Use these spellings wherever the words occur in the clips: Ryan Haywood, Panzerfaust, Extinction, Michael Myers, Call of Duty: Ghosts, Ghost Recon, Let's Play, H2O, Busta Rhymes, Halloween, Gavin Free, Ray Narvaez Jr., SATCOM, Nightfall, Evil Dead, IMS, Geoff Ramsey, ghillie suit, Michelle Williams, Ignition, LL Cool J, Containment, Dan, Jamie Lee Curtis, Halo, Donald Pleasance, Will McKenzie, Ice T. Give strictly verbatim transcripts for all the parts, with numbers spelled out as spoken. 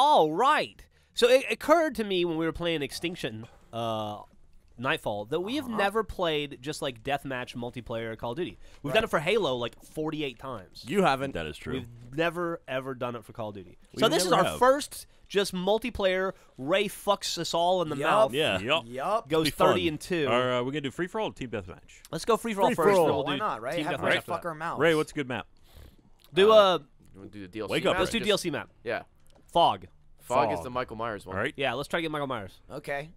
all right. So it occurred to me when we were playing Extinction, uh, Nightfall, that we have uh-huh. never played just like deathmatch multiplayer Call of Duty. We've right. done it for Halo like forty-eight times. You haven't. That is true. We've never ever done it for Call of Duty. We so this is our have. first just multiplayer. Ray fucks us all in the yep. mouth. Yeah. Yep. Yep. Goes thirty fun. and two. Are uh, we gonna do free for all or team deathmatch? Let's go free for all first. Free for all. We'll Why not? Right. Have Ray fuck our mouth. Ray, what's a good map? Do uh, a. Do the D L C. Wake up. Map? Let's do just, D L C map. Yeah. Fog. Fog. Fog is the Michael Myers one. All right. Yeah. Let's try to get Michael Myers. Okay.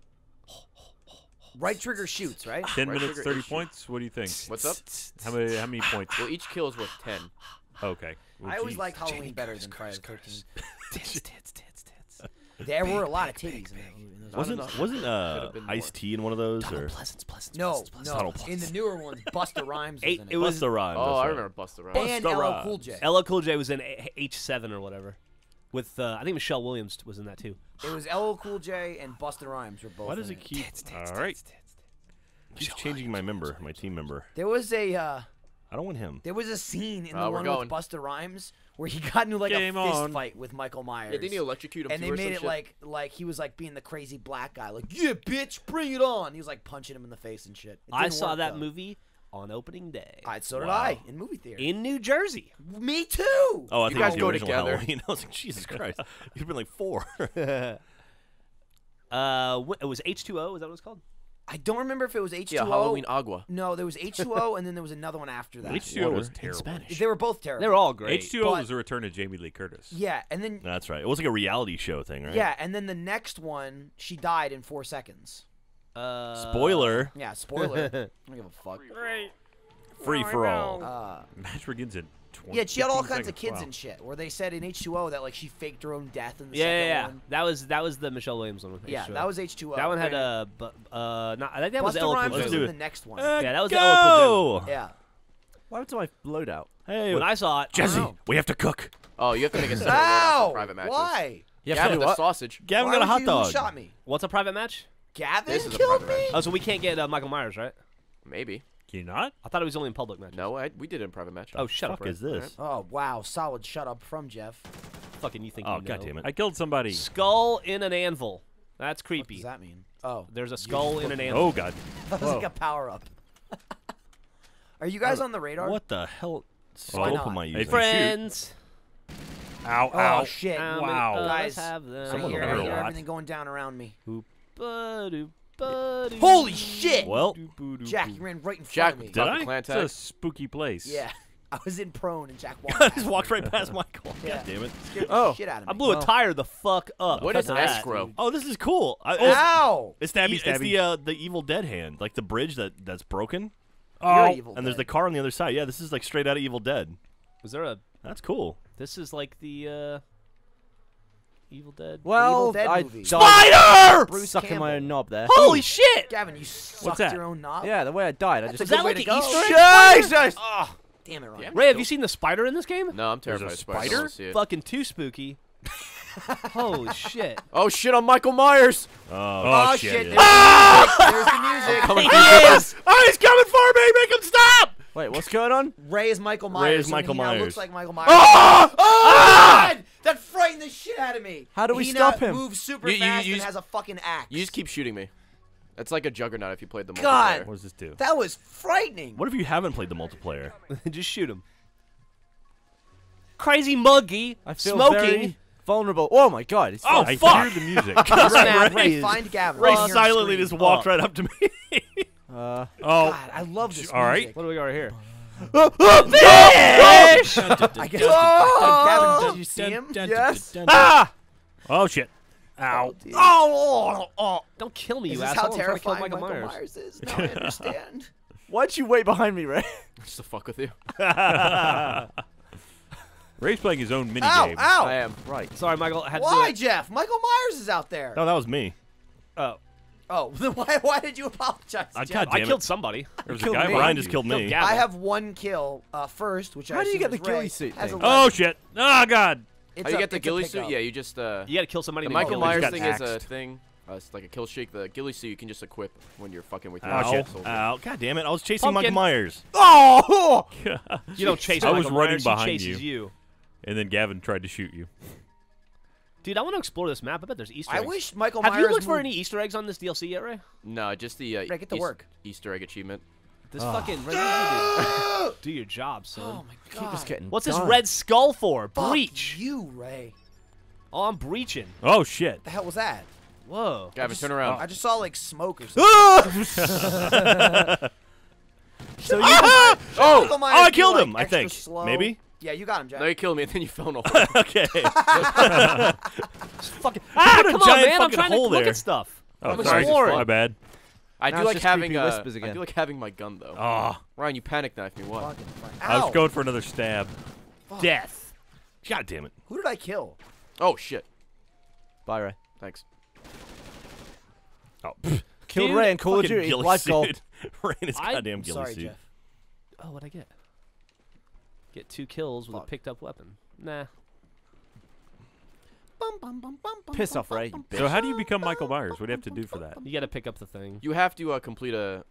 Right trigger shoots, right? ten right minutes, thirty points. What do you think? What's up? How many? How many points? Well, each kill is worth ten. Okay. Well, I geez. always like Halloween Jamie better than Friday the thirteenth. Tits, tits, tits, tits. There big, were a lot big, of titties. Big, in big. Wasn't enough. wasn't uh, Ice T in one of those? Donald or? Pleasance, Pleasance, no, Pleasance, Pleasance, no. Donald Pleasance. In the newer ones, Busta Rhymes was Eight, in it. It was Busta Rhymes. Oh, I remember Busta Rhymes. And L L Cool J. L L Cool J was in H seven or whatever. With uh, I think Michelle Williams was in that too. It was L L Cool J and Busta Rhymes were both. Why does in it keep? Tits, tits, all right. Tits, tits, tits. He's changing my member, my team member. There was a. Uh, I don't want him. There was a scene in oh, the one going. with Busta Rhymes where he got into like Game a fist on. fight with Michael Myers. Yeah, didn't he electrocute him? And they made it shit? like like he was like being the crazy black guy, like yeah, bitch, bring it on. He was like punching him in the face and shit. I saw work, that though. movie. On opening day. All right, so did wow. I, in movie theater. In New Jersey. Me too. Oh, I you think guys go together. I was like, Jesus Christ. You've been like four. uh, what, it was H two O, is that what it's called? I don't remember if it was H two O. Yeah, Halloween Agua. No, there was H two O, and then there was another one after that. H two O Water was terrible. In Spanish. They were both terrible. They were all great. H two O was the return of Jamie Lee Curtis. Yeah, and then. That's right. It was like a reality show thing, right? Yeah, and then the next one, she died in four seconds. Uh, spoiler. Yeah, spoiler. I don't give a fuck. Right. Free for all. Uh, Match begins in twenty. Yeah, she had all kinds seconds. of kids wow. and shit. Where they said in H two O that like she faked her own death in the yeah, second yeah, yeah. one. That was that was the Michelle Williams one. With H two O. Yeah, that was H two O. That one had a uh, uh, not. I think that Busta was L L Cool J. The next one. Uh, yeah, that was L L Cool J. Yeah. Why was my loadout? Hey, when I saw it, Jesse, we have to cook. Oh, you have to make a separate loadout for private matches. Why? You have to do a sausage. Gavin got a hot dog. Shot me. What's a private match? Gavin killed me? Oh, so we can't get uh, Michael Myers, right? Maybe. Can you not? I thought it was only in public matches. No, I, we did it in private matches. Oh, shut up, Ray. What the fuck is this? Oh, wow. Solid shut up from Jeff. Fucking you think you know. Oh, goddammit. I killed somebody. Skull in an anvil. That's creepy. What does that mean? Oh. There's a skull in an anvil. Oh, God. That was like a power-up. Are you guys on the radar? What the hell? Scope am I using? Friends. Ow, ow. Oh, shit. Wow. Guys, I hear everything going down around me. Oop. Ba-do, ba-do. Holy shit! Well, Jack, you ran right in front of me. Did I? It's a spooky place. Yeah, I was in prone and Jack walked. I just walked right past Michael. Yeah. God damn it! Scared the oh, shit out of me. I blew a tire the fuck up. What is escrow? Oh, this is cool. I, it's, Ow! It's stabby, stabby. It's the uh, the Evil Dead hand, like the bridge that that's broken. Oh, You're Evil and Dead. There's the car on the other side. Yeah, this is like straight out of Evil Dead. Was there a? That's cool. This is like the. Uh, Evil Dead. Well, Evil Dead I movie. Spider! Bruce sucking Campbell. my own knob there. Holy shit! Gavin, you sucked your own knob? Yeah, the way I died. I just. Is that like an Easter egg? Jesus! Oh, damn it, Ryan. Yeah, Ray, have you seen the spider in this game? No, I'm terrified of spider. spider? Fucking too spooky. Holy shit. Oh, shit on Michael Myers. Oh, oh, oh shit. shit. There's, ah! the There's the music. He is! Oh, he's coming for me! Make him stop! Wait, what's going on? Ray is Michael Myers. Ray is Michael Myers. He looks like Michael Myers. Oh! Oh! God! That frightened the shit out of me. How do we stop him? He moves super fast and has a fucking axe. You just keep shooting me. That's like a juggernaut if you played the multiplayer. God! What does this do? That was frightening. What if you haven't played the multiplayer? Just shoot him. Crazy muggy. I feel smoking. Very vulnerable. Oh my God! It's oh fuck! I hear the music. Right, Ray, find Gavin. Ray silently just walked oh. right up to me. Uh, oh, God, I love this. All music. right, what do we got right here? Fish! I guess. Oh! Gavin, did you see him? Yes. Ah! Oh shit! Ow! Oh, oh, oh, oh! Don't kill me, is you asshole! This how terrifying Michael, Michael Myers. Myers is. Now I understand. Why'd you wait behind me, Ray? Just to fuck with you. Ray's playing his own mini ow, game. Ow! I am right. Sorry, Michael. I had Why, to Jeff? Michael Myers is out there. No, that was me. Oh. Oh, then why, why did you apologize? Uh, God damn I killed it. somebody. There was a guy. Me. Ryan just killed me. I have one kill uh, first, which How I How do you get the ghillie suit thing? Oh, shit. Oh, God. It's How do you a, get the ghillie suit? Up. Yeah, you just... Uh, you gotta kill somebody. The Michael Myers thing axed. is a thing. Uh, it's like a kill shake. The ghillie suit you can just equip when you're fucking with your... Oh, shit. Ow. God damn it. I was chasing Pumpkin. Michael Myers. Oh! You don't chase I Michael was running Myers. behind you. you. And then Gavin tried to shoot you. Dude, I want to explore this map. I bet there's Easter eggs. I wish Michael Myers... Have you looked for any Easter eggs on this D L C yet, Ray? No, just the uh, Ray, get to work. Easter egg achievement. This oh. fucking... Ray, do your job, son. Oh, my God. Keep this getting What's done. This red skull for? Breach. Fuck you, Ray. Oh, I'm breaching. Oh, shit. What the hell was that? Whoa. Gavin, just, turn around. I just saw, like, smoke or something. so you ah! just, oh, oh, I killed like, him, I think. Slow. Maybe? Yeah, you got him, Jack. No, you killed me, and then you fell off. Okay. fucking, ah, come on, man. I'm trying to look there. At stuff. Oh, I'm sorry. exploring. My bad. I do, like having, uh, I do like having my gun, though. Oh. Ryan, you panic knifed me. What? I was going for another stab. Fuck. Death. God damn it. Who did I kill? Oh, shit. Bye, Ray. Thanks. Oh. Killed Dude, Ray and Call of Duty. Life goal. Ray in his goddamn ghillie sorry, suit. Jeff. Oh, what'd I get? Get two kills with Fuck. a picked up weapon. Nah. Bum, bum, bum, bum, Piss bum, off, right? Bum, so how do you become Michael Myers? What do you have to do for that? You got to pick up the thing. You have to uh, complete a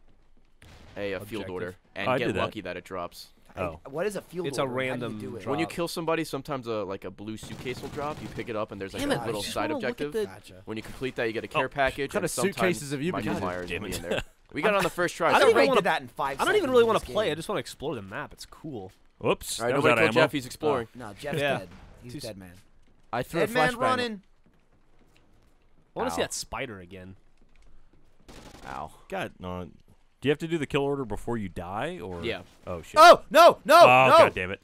a, a field order and oh, get lucky that. that it drops. Oh. I, what is a field it's order? It's a random. Do do it? When you kill somebody, sometimes a like a blue suitcase will drop. You pick it up and there's like damn a it, little side objective. The... Gotcha. When you complete that, you get a care oh, package. What kind of suitcases have you been Michael Myers will be in there. We got on the first try. I don't even want that in five. I don't even really want to play. I just want to explore the map. It's cool. Whoops! All right, nobody kill Jeff. He's exploring. Oh, no, Jeff's yeah. dead. He's, He's dead, man. I threw dead a flashbang. Dead man running. I want to see that spider again. Ow! God, no. Do you have to do the kill order before you die, or? Yeah. Oh shit! Oh no! No! Oh no. God damn it!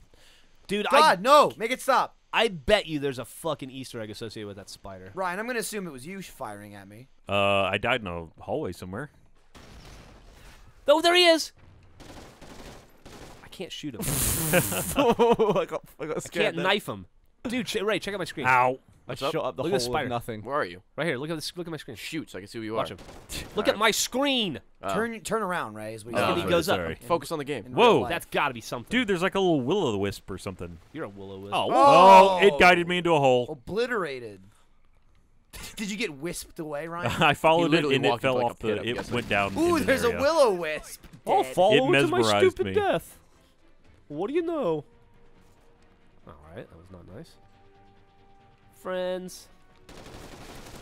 Dude, God I, no! Make it stop! I bet you there's a fucking Easter egg associated with that spider. Ryan, I'm gonna assume it was you firing at me. Uh, I died in a hallway somewhere. Oh, there he is! Can't shoot him. I got, I got scared. I can't knife him, dude. Ch Ray, check out my screen. Ow! I shot up the look whole spider. Of nothing. Where are you? Right here. Look at this. Look at my screen. Shoot, so I can see who you Watch are. Him. Look right. at my screen. Uh, turn, turn around, Ray. Is what oh, he goes sorry. up. Focus on the game. Whoa, that's got to be something. Dude, there's like a little will o' the wisp or something. You're a will o' wisp. Oh. oh, it guided me into a hole. Obliterated. Did you get wisped away, Ryan? I followed it and it fell like off the. It went down. Ooh, there's a will o' wisp. I'll follow to my stupid death. What do you know? Alright, that was not nice. Friends.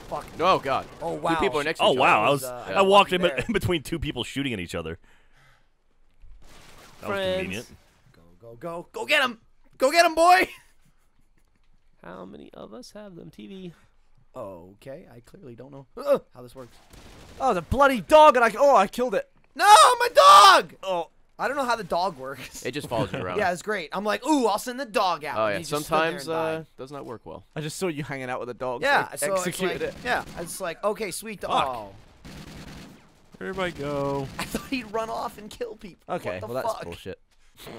Fuck. Oh, God. Oh, wow. Two people are next to oh, each wow. other. I, was, uh, I walked in, in between two people shooting at each other. That Friends. was convenient. Go, go, go. Go get him! Go get him, boy! How many of us have them, T V? Okay, I clearly don't know uh, how this works. Oh, the bloody dog, and I. Oh, I killed it. No, my dog! Oh. I don't know how the dog works. It just follows you around. Yeah, it's great. I'm like, ooh, I'll send the dog out. Oh, yeah. Sometimes uh, does not work well. I just saw you hanging out with the dog. Yeah, I so executed like, it. Yeah, I was like, okay, sweet dog. Oh. Everybody go. I thought he'd run off and kill people. Okay, well, that's fuck? bullshit.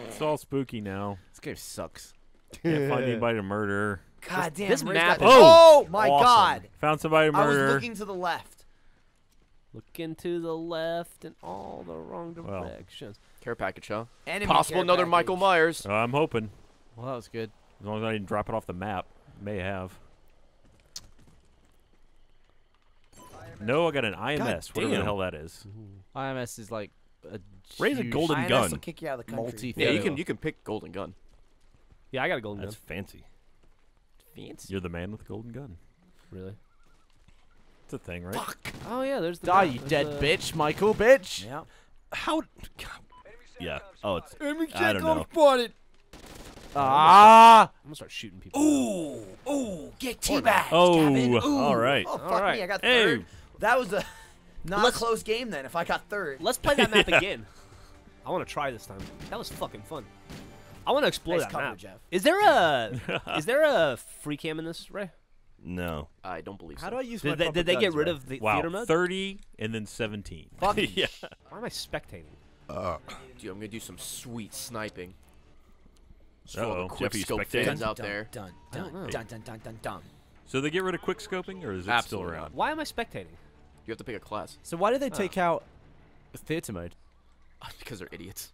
It's all spooky now. This game sucks. Can't find anybody to murder. God damn. This map. Oh, oh, my awesome. God. Found somebody to murder. I was looking to the left. Looking to the left in all the wrong directions. Well, care package, huh? Enemy Possible another package. Michael Myers. Uh, I'm hoping. Well, that was good. As long as I didn't drop it off the map. May have. I M S. No, I got an I M S. Whatever the hell that is. Mm-hmm. I M S is like a raise a golden I M S gun. I M S will kick you out of the country. Yeah, you can, you can pick golden gun. Yeah, I got a golden That's gun. That's fancy. Fancy? You're the man with the golden gun. Really? It's a thing, right? Fuck. Oh yeah, there's the die map. You there's dead the... bitch, Michael, bitch. Yeah. How? Yeah. Oh, it's. Enemy I don't know. Spotted. Ah! I'm gonna start shooting people. Ooh! Ooh! Get teabagged, Gavin. Oh! Ooh. All right. Oh fuck all right. me! I got third. Hey. That was a not let's, a close game then. If I got third. Let's play that map yeah. again. I want to try this time. That was fucking fun. I want to explore nice that cover, map. Jeff. Is there a is there a free cam in this, Ray? No, I don't believe so. How do I use did my they, Did they guns, get rid right? of the wow. theater mode? thirty and then seventeen. Fuck yeah. Why am I spectating? Uh, Dude, I'm gonna do some sweet sniping. Uh oh, quick scope fans out there. Dun dun dun, dun dun dun dun dun. So they get rid of quick scoping, or is it Absolutely. still around? Why am I spectating? You have to pick a class. So why did they take uh. out theater mode? Because they're idiots.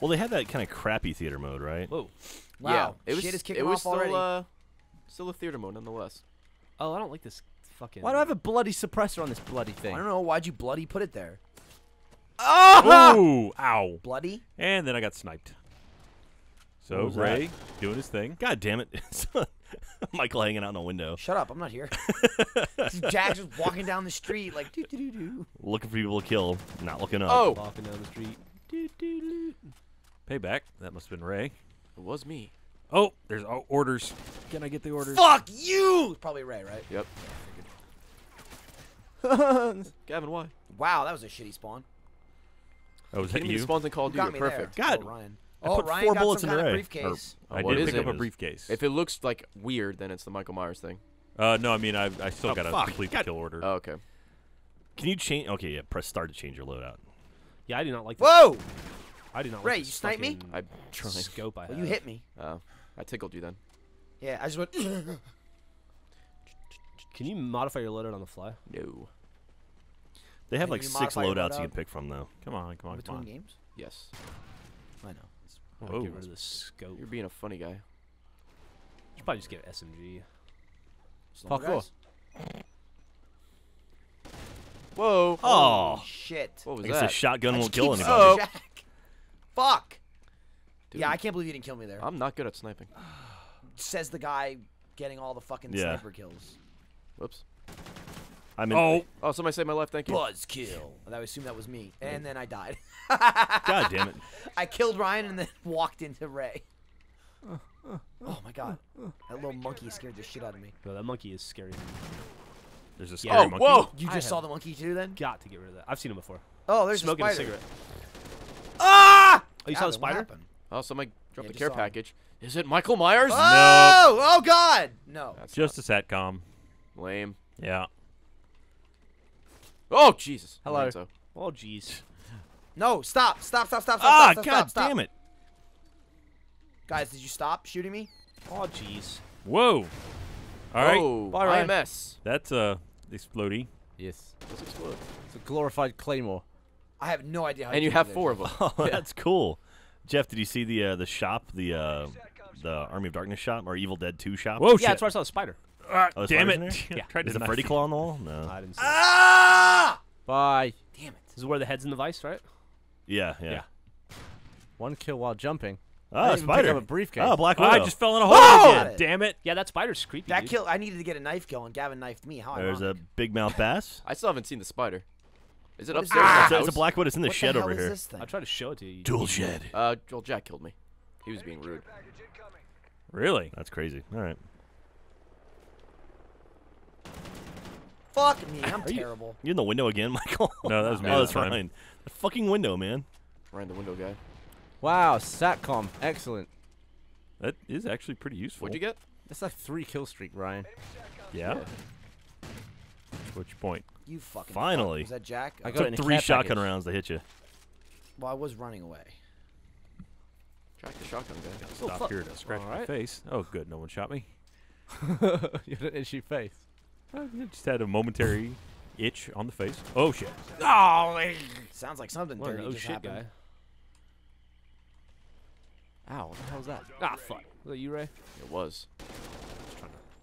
Well, they had that kind of crappy theater mode, right? Whoa. Wow. Yeah, it was. Shit is kicking it was off already. Still, uh, Still a theater mode, nonetheless. Oh, I don't like this fucking... Why do I have a bloody suppressor on this bloody thing? I don't know. Why'd you bloody put it there? Oh! Ooh, ow. Bloody? And then I got sniped. So, Ray, that? doing his thing. God damn it. Michael hanging out in the window. Shut up, I'm not here. Jack's just walking down the street like doo doo doo doo. Looking for people to kill, not looking up. Oh! Walking down the street. Doo doo doo. Payback. That must have been Ray. It was me. Oh, there's orders. Can I get the orders? Fuck you! Probably Ray, right? Yep. Gavin, why? Wow, that was a shitty spawn. Oh, was that you? Spawns in Call of Duty. Perfect. God, oh, Ryan. I oh, put Ryan four got bullets some in kind of briefcase. Or, oh, I what did pick it? up a briefcase. If it looks like weird, then it's the Michael Myers thing. Uh, no, I mean I I still oh, got a complete God. kill order. Oh, okay. Can you change? Okay, yeah. Press start to change your loadout. Yeah, I do not like. This. Whoa! I do not. Ray, like this you snipe me? I'm trying. Scope. I well, you hit me. Oh, uh, I tickled you then. Yeah, I just went. Can you modify your loadout on the fly? No. They have, like, six loadouts you can pick from, though. Come on, come on, come on. Between games? Yes. I know. Oh, get rid of the scope. You're being a funny guy. You should probably just get S M G. Parkour. Whoa. Oh. Shit. What was that? I guess a shotgun won't kill anybody. Fuck. Yeah, I can't believe you didn't kill me there. I'm not good at sniping. Says the guy getting all the fucking sniper kills. Whoops. I'm in. Oh, oh! Somebody saved my life. Thank you. Buzzkill. I assume that was me, and then I died. God damn it! I killed Ryan and then walked into Ray. Uh, uh, oh my god! Uh, uh, that little monkey scared the shit out of me. No, that monkey is scary. There's a scary oh, monkey. Whoa! You just I saw the monkey too, then? Got to get rid of that. I've seen him before. Oh, there's smoking a, a cigarette. Ah! Oh, you god, saw the spider? Oh, somebody dropped yeah, the care package. Him. Is it Michael Myers? Oh! No. Oh god! No. That's just not. a satcom. Lame. Yeah. Oh, Jesus. Hello. So. Oh, jeez. No, stop. Stop, stop, stop, stop, ah, stop, stop, God stop. damn it. Guys, did you stop shooting me? Oh, jeez. Whoa. All right. Whoa. Bye, Ryan. I M S. That's uh, explodey. Yes. Let's explode. It's a glorified claymore. I have no idea how And you, you have four of them. Oh, yeah. That's cool. Jeff, did you see the uh, the shop, the uh, the Army of Darkness shop, or Evil Dead two shop? Whoa, shit. Yeah, that's where I saw the spider. Uh, oh, damn it! Yeah. Tried to Is a Freddy claw on the wall? No. I didn't see ah! It. Bye. Damn it! This is where the head's in the vice, right? Yeah, yeah. yeah. One kill while jumping. Oh, a spider! Pick up a briefcase. Oh, black widow! Oh, I just fell in a hole. Oh! It. Damn it! Yeah, that spider's creepy. That dude. kill. I needed to get a knife kill, and Gavin knifed me. How? There's a big mouth bass. I still haven't seen the spider. Is it what upstairs? Is it's a black widow. It's in the what shed the over is here. This thing? I'll try to show it to you. Dual shed. Uh, Joel Jack killed me. He was being rude. Really? That's crazy. All right. Fuck me, I'm Are terrible. You, you're in the window again, Michael? No, that was me. Oh, that's Ryan. Ryan. The fucking window, man. Ryan, the window guy. Wow, SATCOM. Excellent. That is actually pretty useful. What'd you get? That's like three kill streak, Ryan. Yeah. yeah. What's your point? You fucking Finally. Fuck. Was that Jack? I got three shotgun package. rounds to hit you. Well, I was running away. Track the shotgun guy. Oh, Stop fuck. here to scratch All my right. face. Oh, good. No one shot me. You had an itchy face. I just had a momentary itch on the face. Oh shit! Oh, sounds like something dirty oh, just shit happened. Guy. Ow! What the hell was that? Ah, fuck! Was that you, Ray? It was.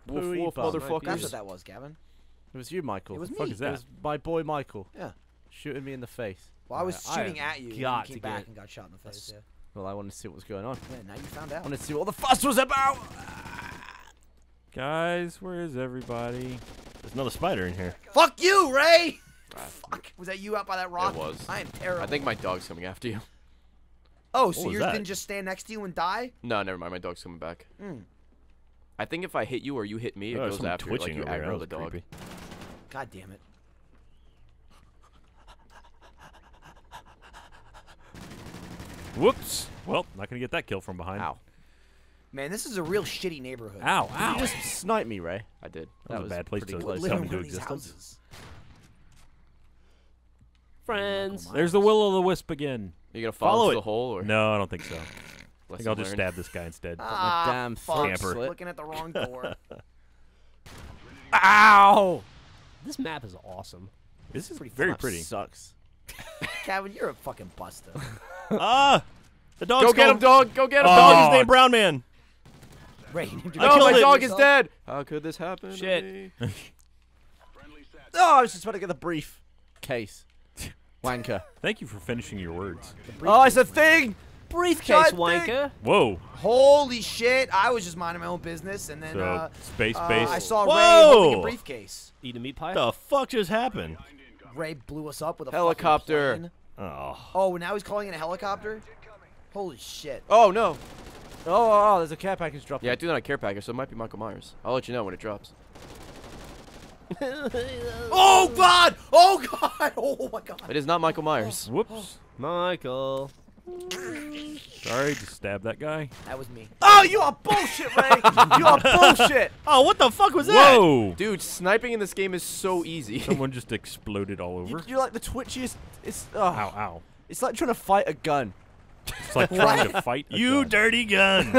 Wolf, wolf, motherfuckers! That's what that was, Gavin. It was you, Michael. It was me. What the fuck is that? It was my boy, Michael. Yeah. Shooting me in the face. Well, I was yeah, shooting I at you. Got you came back and got shot in the face. Yeah. Well, I wanted to see what was going on. Yeah, now you found out. I wanted to see what all the fuss was about. Guys, where is everybody? There's another spider in here. Fuck you, Ray! Right. Fuck. Was that you out by that rock? It was. I am terrible. I think my dog's coming after you. Oh, so yours didn't just stand next to you and die? No, never mind. My dog's coming back. Mm. I think if I hit you or you hit me, it oh, goes after you. Like you aggro the dog. Creepy. God damn it. Whoops. Well, not going to get that kill from behind. Ow. Man, this is a real shitty neighborhood. Ow, ow. You just sniped me, Ray. I did. That, that was, was a bad place to come into existence. Friends. There's the will-o'-the-wisp again. Are you going to follow, follow it. the hole? Or? No, I don't think so. I think I'll just stab this guy instead. Ah, damn scamper. Looking at the wrong door. Ow! This map is awesome. This, this is pretty very pretty. sucks. Gavin, you're a fucking buster. Ah! The dog's Go get him, dog! Go get him, oh. dog! His name Brown Man. Ray, no, my dog is dead! How could this happen? Shit. To me? Oh, I was just about to get the brief case. Wanker. Thank you for finishing your words. Oh, it's a thing! briefcase, wanker. Whoa. Holy shit. I was just minding my own business, and then so, uh, space uh, base. I saw Whoa. Ray holding a briefcase. Eating a meat pie? The fuck just happened? Ray blew us up with a helicopter. Oh. Oh, now he's calling in a helicopter? Holy shit. Oh, no. Oh, oh, oh, there's a care package dropping. Yeah, I do not a care package, so it might be Michael Myers. I'll let you know when it drops. Oh, God! Oh, God! Oh, my God. It is not Michael Myers. Oh, whoops. Oh. Michael. Sorry to stab that guy. That was me. Oh, you are bullshit, Ray! You are bullshit! Oh, what the fuck was that? Whoa! Dude, sniping in this game is so easy. Someone just exploded all over. You, you're like the twitchiest. It's. Oh. Ow, ow. It's like trying to fight a gun. It's like trying to fight a You gun. dirty gun!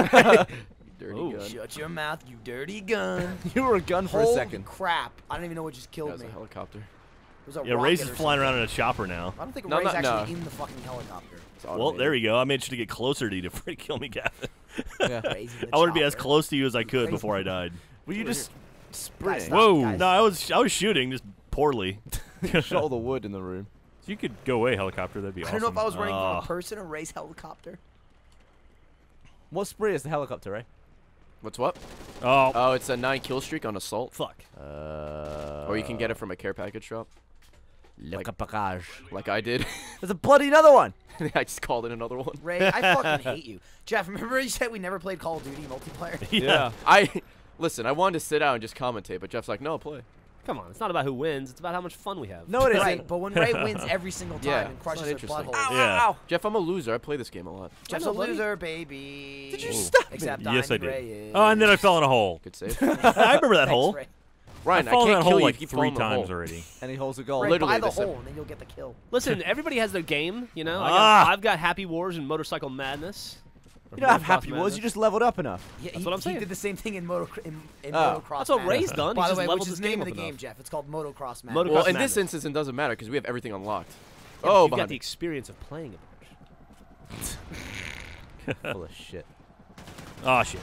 Dirty oh. gun. Shut your mouth, you dirty gun. You were a gun for Holy a second. crap. I don't even know what just killed that was me. A helicopter. It was a yeah, Ray's is flying around in a chopper now. I don't think no, Ray's not, actually no. in the fucking helicopter. Well, there you go. I managed to get closer to you to freaking kill me, Gavin. Yeah. I wanted to be as close to you as I could before I died. Will you just spray? Whoa. Guys. No, I was I was shooting just poorly. Show the wood in the room. So you could go away, helicopter. That'd be awesome. I don't know if I was running uh. from a person or Ray's helicopter. What spray is the helicopter, Ray? What's what? Oh. Oh, it's a nine kill streak on assault. Fuck. Uh, or you can get it from a care package drop. Like, like I did. There's a bloody another one! I just called in another one. Ray, I fucking hate you. Jeff, remember you said we never played Call of Duty multiplayer? Yeah. yeah. I Listen, I wanted to sit out and just commentate, but Jeff's like, no, play. Come on, it's not about who wins, it's about how much fun we have. No, it isn't. Right, but when Ray wins every single time yeah, and crushes their butthole. Ow, yeah. ow. Jeff, I'm a loser. I play this game a lot. Jeff's a loser, baby. Did you Ooh. stop Except me? Yes, I did. Ray oh, and then I fell in a hole. Good save. I remember that Thanks, hole. Ray. Ryan, I, I can't kill you. Like you keep three times already. And he holds a goal. Right, Literally, buy the hole, and then you'll get the kill. Listen, everybody has their game, you know. Ah. I got, I've got Happy Wars and Motorcycle Madness. You don't have Happy Madness. Wars. You just leveled up enough. Yeah, that's he, what I'm saying. He did the same thing in moto in, in uh, motocross. That's what Ray's done. By the way, which is the name of the game, Jeff? It's called Motocross Madness. Well, in this instance, it doesn't matter because we have everything unlocked. Yeah, oh, you got the experience of playing it. Full of shit. Oh shit.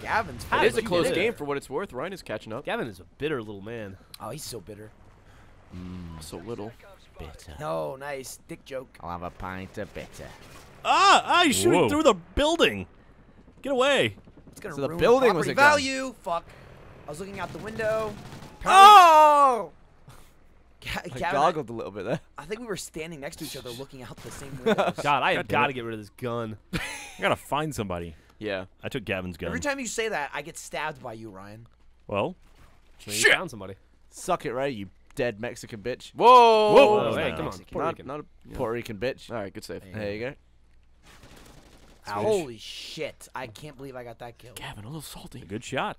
Gavin's It is a close game for what it's worth. Ryan is catching up. Gavin is a bitter little man. Oh, he's so bitter. Mm, so little. Bitter. No, nice. Dick joke. I'll have a pint of bitter. Ah! Ah, he's shooting Whoa. through the building. Get away. It's gonna so ruin the building was a value. Gun. Fuck. I was looking out the window. Apparently oh! Ga I Gavin, goggled I, a little bit there. I think we were standing next to each other looking out the same window. God, I have got to get rid of this gun. I got to find somebody. Yeah. I took Gavin's gun. Every time you say that, I get stabbed by you, Ryan. Well, so you shit. found somebody. Suck it, Ray, you dead Mexican bitch. Whoa! Whoa! Oh, hey, come on. Puerto Rican. Not, not a yeah. Puerto Rican bitch. All right, good save. There you, there you go. Ow, holy shit. I can't believe I got that kill. Gavin, a little salty. A good shot.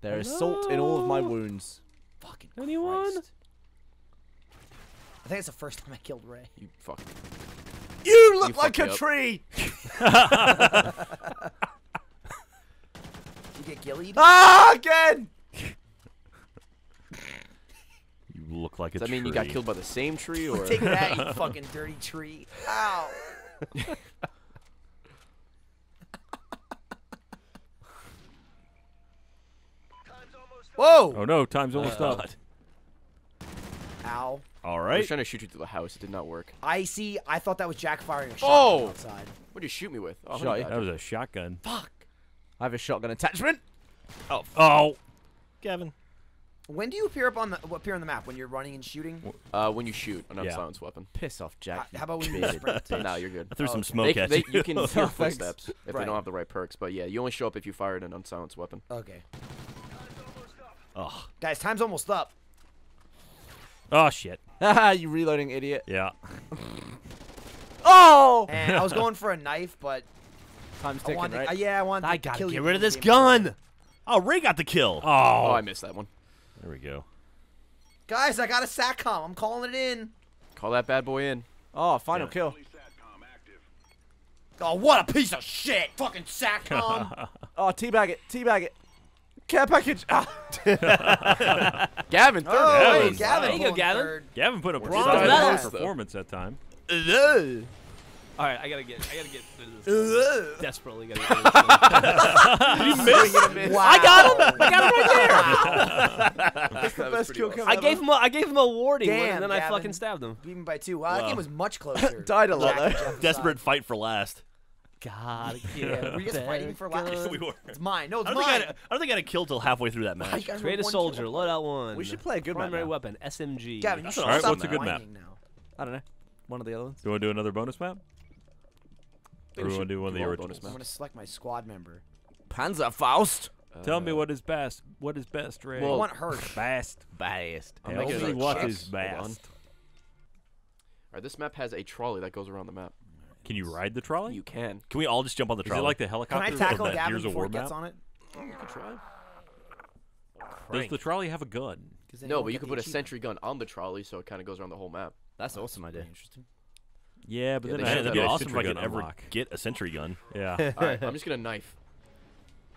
There is salt in all of my wounds. Fucking Anyone? Christ. I think it's the first time I killed Ray. You fucking... You look you like a tree! Did you get gillied? Ah, again! You look like Does a tree. Does that mean you got killed by the same tree? Or Take that, you fucking dirty tree. Ow! Whoa! Oh no, time's almost uh, up. Ow. All right. I was trying to shoot you through the house. It did not work. I see. I thought that was Jack firing a shotgun oh. outside. What did you shoot me with? Oh, that was a shotgun. Fuck. I have a shotgun attachment. Oh. Oh. Gavin. When do you appear up on the appear on the map? When you're running and shooting? Uh, when you shoot an yeah. unsilenced weapon. Piss off, Jack. Uh, how about when you sprint? No, you're good. I threw oh, some okay. smoke they, at they, you. You can hear footsteps if right. they don't have the right perks. But yeah, you only show up if you fired an unsilenced weapon. Okay. Oh. Guys, time's almost up. Oh, shit. Haha, you reloading idiot. Yeah. Oh! And I was going for a knife, but... Time's ticking, right? To, uh, yeah, I wanted I to gotta kill get you rid of this gun! Game. Oh, Ray got the kill! Oh. oh, I missed that one. There we go. Guys, I got a SATCOM. I'm calling it in. Call that bad boy in. Oh, final yeah. kill. Oh, what a piece of shit! Fucking SATCOM! Oh, teabag it. Teabag it. Care package. Ah. Gavin, third oh, place. Hey, Gavin, there you go, Gavin. Third. Gavin put a bronze performance that time. Uh, All right, I gotta get, I gotta get through this. Desperately gotta get through this. You missed? Wow. I got him. I got him right there. That's the best kill awesome. I gave him, a, I gave him a warning, Damn, and then Gavin. I fucking stabbed him. Beat him by two. Wow, wow. That game was much closer. Died a lot. Desperate fight for last. God, yeah. Were you just fighting for last? Yeah, we were. It's mine. No, it's I mine. I, I don't think I had a kill till halfway through that match. Create a soldier. Kill. Load out one. We should play a good primary map. Primary weapon. S M G. Gavin, you should stop. All right, what's a good map? I don't know. One of the other ones. Do you want to do another bonus map? Or do you want to do one of the original maps? I'm going to select my squad member. Panzerfaust. Uh, Tell me what is best. What is best, Ray? Well, I want Hirsch. Best. Best. Tell me what is best. All right, this map has a trolley that goes around the map. Can you ride the trolley? You can. Can we all just jump on the trolley? Is it like the helicopter? Can I tackle Gavin before it gets on it? You can try. Does the trolley have a gun? No, but you can put a sentry gun on the trolley so it kind of goes around the whole map. That's an awesome idea. Interesting. Yeah, but then that'd be awesome if I could ever get a sentry gun. Yeah. All right, I'm just gonna knife.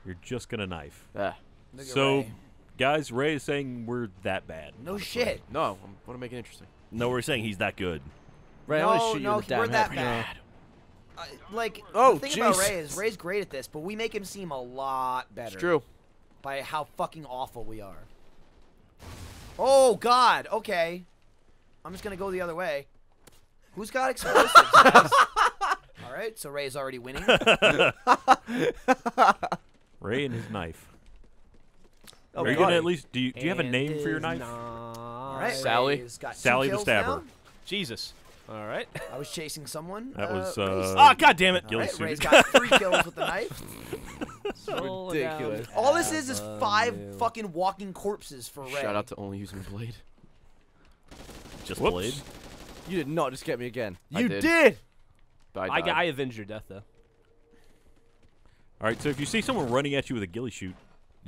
You're just gonna knife. Ah. So, guys, Ray is saying we're that bad. No shit. No, I want to make it interesting. No, we're saying he's that good. Ray, I want to shoot you in the damn head. No, we're that bad. Uh, like, oh, the thing geez. about Ray is Ray's great at this, but we make him seem a lot better. It's true. By how fucking awful we are. Oh, God. Okay. I'm just going to go the other way. Who's got explosives? All right, so Ray's already winning. Ray and his knife. Oh, are you going to at least... Do you, do you have a name for your knife? knife? All right. Sally. Sally the Stabber. Now. Jesus. All right. I was chasing someone. That uh, was. Uh, oh, God damn it! All right, Ray's got three kills with the knife. So ridiculous. Down. All this is is five um, fucking walking corpses for Ray. Shout out to only using blade. Just Whoops. blade. You did not just get me again. You I did. did. I, I, I avenged your death though. All right. So if you see someone running at you with a ghillie shoot.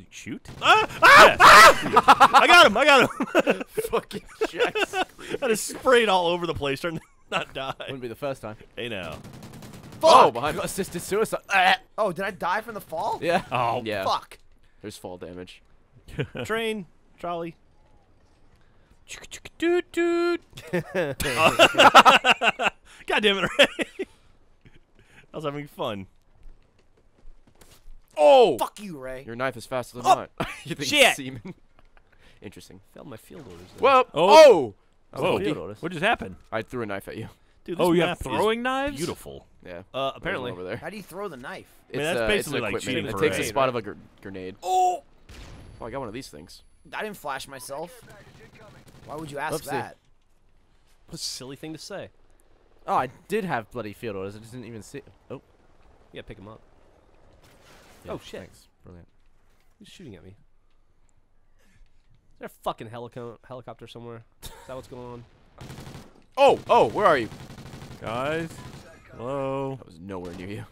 Shoot? Ah! Ah! Yes. Ah! I got him! I got him! Fucking Jack screaming. I just sprayed all over the place, trying to not die. Wouldn't be the first time. Hey now. Fuck! Oh, behind got assisted suicide. Oh, did I die from the fall? Yeah. Oh, yeah. Fuck. There's fall damage. Train, trolley. Doot doot. God damn it, Ray! I was having fun. Oh! Fuck you, Ray. Your knife is faster than mine. Oh. You think Shit. semen? Interesting. Failed my field orders. There. Well, oh! oh. Whoa. Field orders. What just happened? I threw a knife at you. Dude, this oh, you have throwing knives? Beautiful. Yeah. Uh, apparently. Over there. How do you throw the knife? It's, I mean, that's uh, basically like cheating. It takes the spot right? of a gr grenade. Oh! Oh, I got one of these things. I didn't flash myself. Why would you ask Let's that? See. What a silly thing to say. Oh, I did have bloody field orders. I just didn't even see. Oh. Yeah, pick them up. Yeah, oh shit! Thanks. Brilliant. Who's shooting at me? Is there a fucking helico helicopter somewhere? Is that what's going on? Oh, oh, where are you, guys? Hello. I was nowhere near you.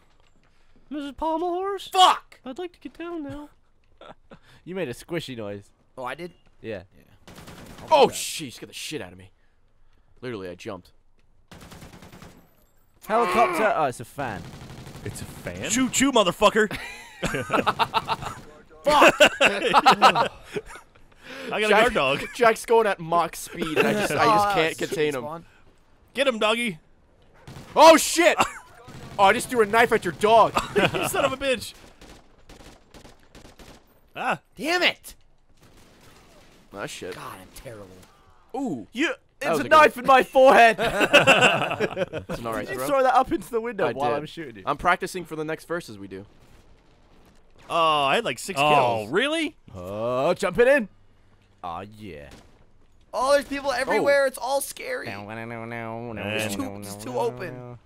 Missus Pommel-horse? Fuck! I'd like to get down now. You made a squishy noise. Oh, I did. Yeah. Yeah. Oh, she's got the shit out of me. Literally, I jumped. Helicopter. Oh, it's a fan. It's a fan. Choo choo, motherfucker. Fuck! I got Jack, a guard dog. Jack's going at mock speed, and I just, I just can't contain him. Get him, doggy! Oh shit! Oh, I just threw a knife at your dog. You son of a bitch! Ah! Damn it! Ah shit! God, I'm terrible. Ooh! Yeah. It's a, a knife in my forehead. That's an all right Did you throw that up into the window I while did. I'm shooting you? I'm practicing for the next verses we do. Oh, I had like six oh, kills. Oh, really? Oh, jump it in. Oh, yeah. Oh, there's people everywhere. Oh. It's all scary. No, no, no, no, no, it's too, no, it's too no, open. No.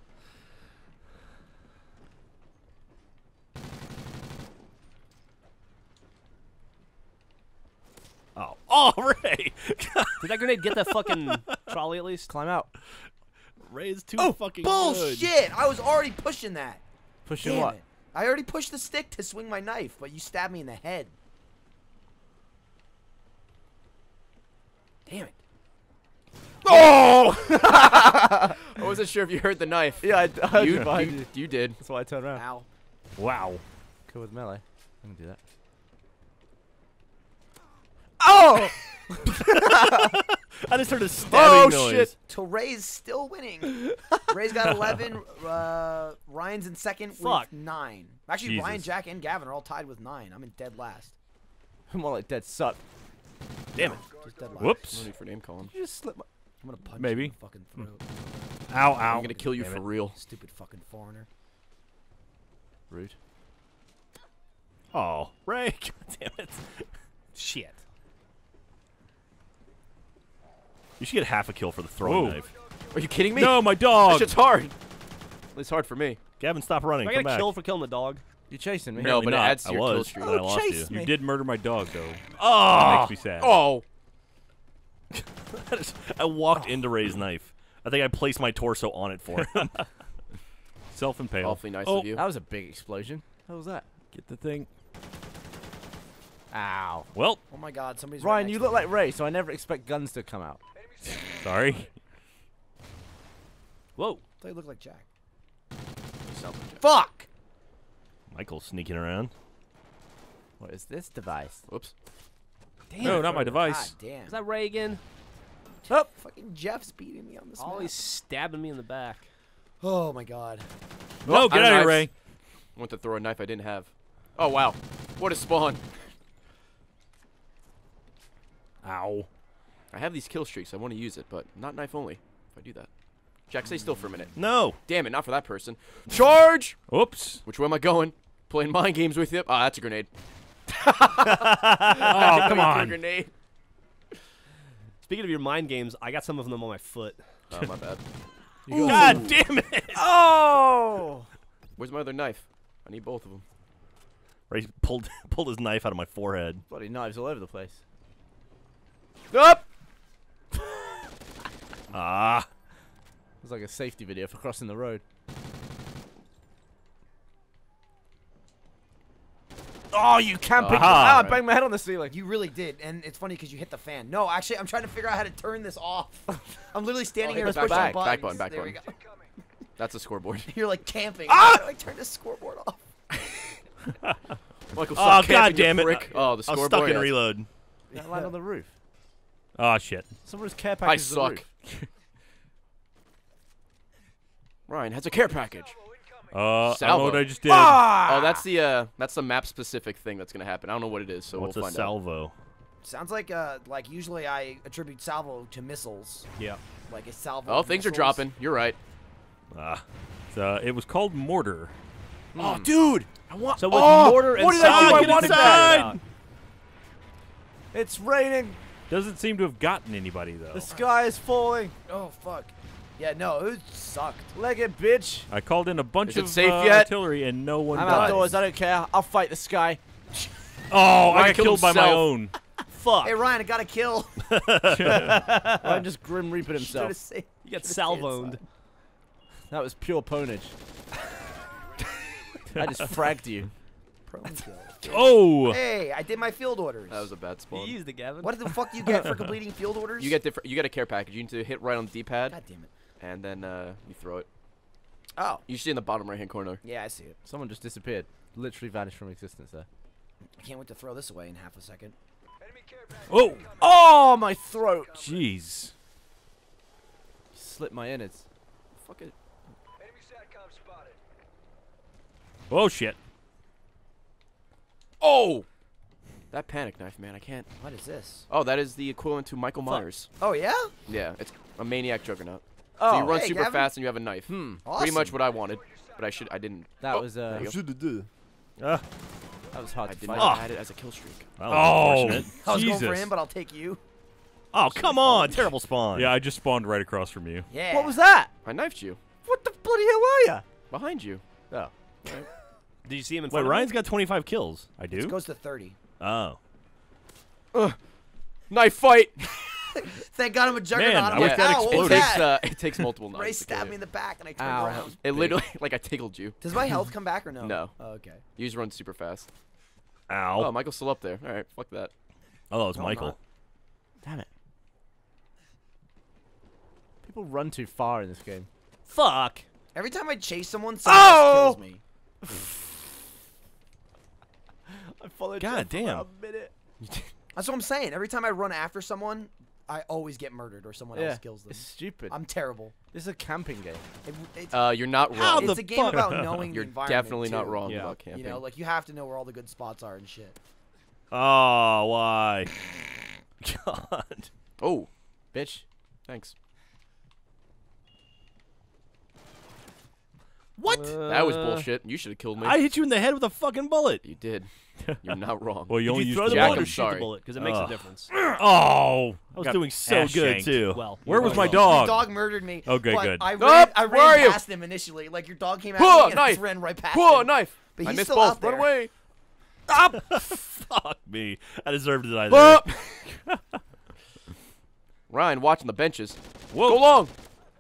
Oh, oh, Ray! Did that grenade get that fucking trolley at least? Climb out. Ray is too oh, fucking bullshit. good. Bullshit! I was already pushing that. Pushing Damn what? It. I already pushed the stick to swing my knife, but you stabbed me in the head. Damn it. Oh! I wasn't sure if you heard the knife. Yeah, I, I you, you, you. you did. That's why I turned around. Ow. Wow. Cool with melee. I'm gonna do that. Oh! I just heard a stabbing oh, noise. Shit. Till Ray's still winning. Ray's got eleven. Uh, Ryan's in second Fuck. with nine. Actually, Jesus. Ryan, Jack, and Gavin are all tied with nine. I'm in dead last. I'm all like dead suck. Damn it. Just dead last. Whoops. No need for name calling. You just slip my... I'm gonna punch Maybe. you in the fucking throat. Ow, ow. I'm gonna kill you Damn for it. real. Stupid fucking foreigner. Rude. Oh, Ray. God damn it. Shit. You should get half a kill for the throwing Whoa. knife. Are you kidding me? No, my dog. That shit's hard. It's hard for me. Gavin, stop running. Am I Come got a kill for killing the dog? You're chasing me. Apparently no, but not. it adds to I your was, kill streak. Oh, I lost chase you. Me. You did murder my dog, though. Oh. That makes me sad. Oh. I walked oh. into Ray's knife. I think I placed my torso on it for him. Self-impale. Awfully nice oh. of you. That was a big explosion. How was that? Get the thing. Ow. Well. Oh my God, somebody's Ryan, right you look me. like Ray, so I never expect guns to come out. Sorry. Whoa. I thought you looked like Jack. Fuck! Michael's sneaking around. What is this device? Whoops. Damn. No, not my device. God damn. Is that Ray again? Oh, fucking Jeff's beating me on this. Always map. stabbing me in the back. Oh my God. No, oh, get out of here, Ray. I want to throw a knife I didn't have. Oh wow, what a spawn. Ow. I have these kill streaks. I want to use it, but not knife only. If I do that, Jack, stay still for a minute. No. Damn it, not for that person. Charge! Oops. Which way am I going? Playing mind games with you? Ah, oh, that's a grenade. oh, come on. Grenade. Speaking of your mind games, I got some of them on my foot. Oh, my bad. God damn it! Oh! Where's my other knife? I need both of them. Ray pulled pulled his knife out of my forehead. Bloody knives all over the place. Up! ah! It was like a safety video for crossing the road. Oh, you can't pick. Ah, I banged my head on the ceiling. You really did, and it's funny because you hit the fan. No, actually, I'm trying to figure out how to turn this off. I'm literally standing oh, here pushing back, buttons. Back button, back there button. There we go. That's a scoreboard. You're like camping. Ah! I turned the scoreboard off. Michael, oh god damn it! Oh, the scoreboard. I'm stuck in reload. I landed on the roof. Oh shit! Someone's care package. I suck. Ryan has a care package. Uh, I don't know what I just did. Ah! Oh, that's the uh, that's the map-specific thing that's gonna happen. I don't know what it is, so What's we'll find out. What's a salvo? Out. Sounds like uh, like usually I attribute salvo to missiles. Yeah. Like a salvo. Oh, things missiles. are dropping. You're right. Ah, uh, uh, it was called mortar. Mm. Oh, dude! I want. So with oh, mortar and what did salvo, I, do? I wanted that. It's raining. Doesn't seem to have gotten anybody though. The sky is falling. Oh fuck. Yeah, no, it sucked. Leg it, bitch. I called in a bunch of uh, artillery and no one died. I'm outdoors. I don't care. I'll fight this guy. oh, I got killed by my own. Fuck. Hey, Ryan, I got a kill. Ryan just grim reaping himself. Saved, you got salvoed. That was pure ponage. I just fragged you. Oh! Hey, I did my field orders. That was a bad spawn. You used it, Gavin. What the fuck do you get for completing field orders? You get different. You get a care package. You need to hit right on the D-pad. God damn it. And then uh, you throw it. Oh. You see in the bottom right-hand corner. Yeah, I see it. Someone just disappeared. Literally vanished from existence there. I can't wait to throw this away in half a second. Oh! Oh, my throat! Jeez. Slit my innards. Fuck it. Oh, shit. Oh! That panic knife, man. I can't. What is this? Oh, that is the equivalent to Michael Myers. Oh, yeah? Yeah. It's a maniac juggernaut. Oh, so you run hey, super Gavin. fast and you have a knife. Hmm. Awesome. Pretty much what I wanted, but I should I didn't. That oh, was uh. uh that was hard I to find. I had it as a kill streak. Well, oh, Jesus. I was going for him, but I'll take you. Oh, come so on! Terrible spawn. Yeah, I just spawned right across from you. Yeah. What was that? I knifed you. What the bloody hell are you? Behind you. Oh. All right. Did you see him in front Wait, of Ryan's me? got twenty-five kills. I do. This goes to thirty. Oh. Ugh. Knife fight. Thank God I'm a juggernaut. I'm like, ow, what was that? Uh, it takes multiple knives. Ray stabbed me in the back and I turned Ow. around. It literally, like I tickled you. Does my health come back or no? No. Oh, okay. You just run super fast. Ow. Oh, Michael's still up there. All right, fuck that. Oh, that was no, Michael. Damn it. People run too far in this game. Fuck. Every time I chase someone, someone oh! kills me. I followed God damn. For a minute. That's what I'm saying. Every time I run after someone, I always get murdered or someone yeah. else kills them. It's stupid. I'm terrible. This is a camping game. It, it's, uh, you're not wrong. How it's the a game fuck? About knowing you're the environment, You're definitely too. Not wrong yeah. about camping. You know, like, you have to know where all the good spots are and shit. Oh, why? God. Oh, bitch. Thanks. What? Uh, that was bullshit. You should have killed me. I hit you in the head with a fucking bullet. You did. You're not wrong. Well, you did only you throw the Jack, bullet or shoot the bullet? Because it makes uh. a difference. Oh. I was Got doing so good, shanked. Too. Well, Where was my well. dog? My dog murdered me. Okay, but good. I ran, oh, I ran past you? him initially. Like, your dog came at Whoa, me and knife. I just ran right past Whoa, him. knife. But he's I missed still both. Out there. Run away. Ah. Fuck me. I deserved it either. Ryan watching the benches. Whoa. Go long.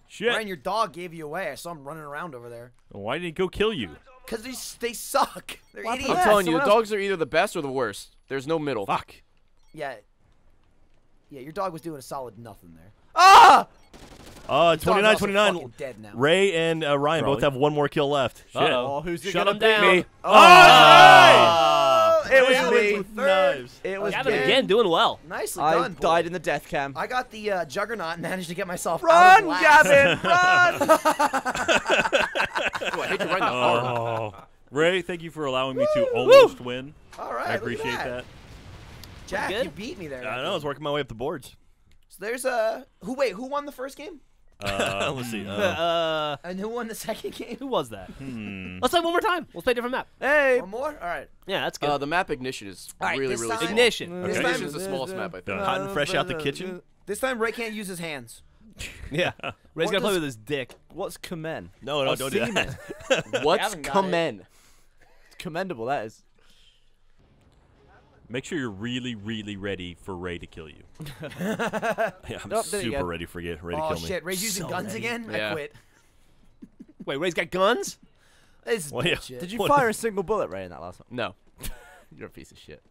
Shit. Ryan, your dog gave you away. I saw him running around over there. Why did he go kill you? Because they, they suck. They're well, idiots. I'm telling yeah, you, the else. dogs are either the best or the worst. There's no middle. Fuck. Yeah. Yeah, your dog was doing a solid nothing there. Ah! Uh, twenty-nine twenty-nine. Dead now. Ray and uh, Ryan Probably. both have one more kill left. Shit. Uh-oh. Who's Shut him down. Me? Oh, oh, oh, it was me. With knives. It was Gavin again, doing well. Nicely I done. I died boy. in the death cam. I got the uh, juggernaut and managed to get myself run, out of Gavin, run! Ooh, I hate to run the oh. Ray, thank you for allowing me to almost win. All right, I appreciate that. that. Jack, you beat me there. I know. I was working my way up the boards. So there's a uh, who? Wait, who won the first game? Uh, let's see. Uh, uh, and who won the second game? Who was that? Hmm. Let's play one more time. Let's play a different map. Hey. One more? All right. Yeah, that's good. Uh, the map Ignition is right, really, really small. Ignition. Okay. This Ignition is the smallest map, I think. Hot and fresh out the kitchen. This time, Ray can't use his hands. Yeah. Ray's got to play with his dick. What's commend? No, no, oh, don't semen. do that. What's commend? It. It's commendable, that is. Make sure you're really, really ready for Ray to kill you. yeah, I'm nope, super ready for you. Ray to oh, kill me. Oh shit, Ray's using so guns ready. again? Yeah. I quit. Wait, Ray's got guns? This is well, yeah. Did you what? fire a single bullet, Ray, in that last one? No. You're a piece of shit.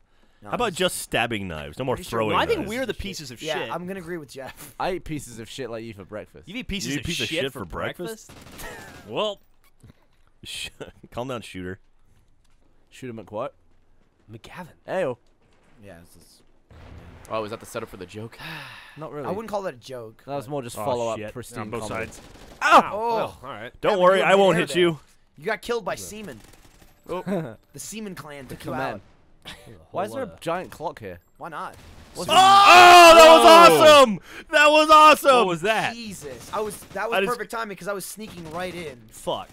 No, How about just, just stabbing knives? No more throwing sure. knives. I think we're the pieces of shit. Yeah, I'm going to agree with Jeff. I eat pieces of shit like you for breakfast. You eat pieces you eat of, piece of shit, shit for breakfast? breakfast? Well, sh calm down, shooter. Shoot him at what? McGavin. Ayo. Yeah. This is... Oh, is that the setup for the joke? Not really. I wouldn't call that a joke. That was more just oh, follow-up pristine on both comedy. sides. Ow. Ow. Oh! Well, all right. Don't Gavin, worry, I won't hit there. you. You got killed by semen. Oh. The semen clan took you out. Why is there a giant clock here? Why not? What's oh! oh, that was awesome! That was awesome! What was that? Jesus. I was. That was I perfect just... timing because I was sneaking right in. Fuck.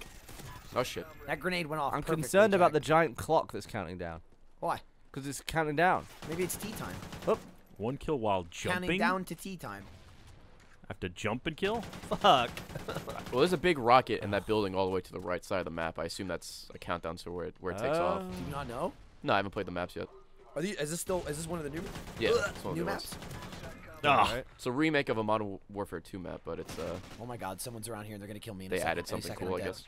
Oh, shit. That grenade went off. I'm concerned about the giant clock that's counting down. Why? Because it's counting down. Maybe it's tea time. Oop. One kill while jumping? Counting down to tea time. I have to jump and kill? Fuck. Well, there's a big rocket in that building all the way to the right side of the map. I assume that's a countdown to where it, where it takes uh, off. Do you not know? No, I haven't played the maps yet. Are these, is this still? Is this one of the new maps? Yeah, it's one of new the maps. Ah. Right. It's a remake of a Modern Warfare two map, but it's... Uh, oh my god, someone's around here and they're going to kill me in They a added second, something cool, I guess.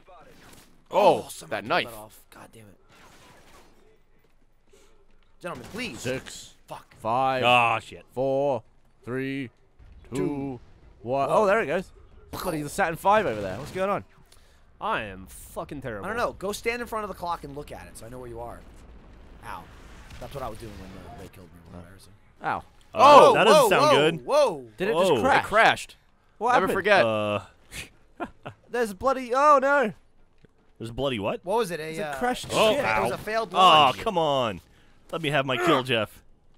Oh, oh that knife. That off. God damn it. Gentlemen, please. Six. Fuck. Five. Ah, oh, shit. Four. Three. Two. two one. Whoa. Oh, there it goes. Bloody, the Saturn five over there. What's going on? I am fucking terrible. I don't know. Go stand in front of the clock and look at it so I know where you are. Ow. That's what I was doing when they killed me. Oh. Embarrassing. Ow. Uh, oh, that doesn't whoa, sound whoa, good. Whoa. Did it whoa. just crash? It crashed. What Never happened? forget. Uh. There's bloody. Oh, no. There's bloody what? What was it? A, it uh, crashed oh, shit. Ow. It was a failed launch. Oh, come on. Let me have my kill, Jeff.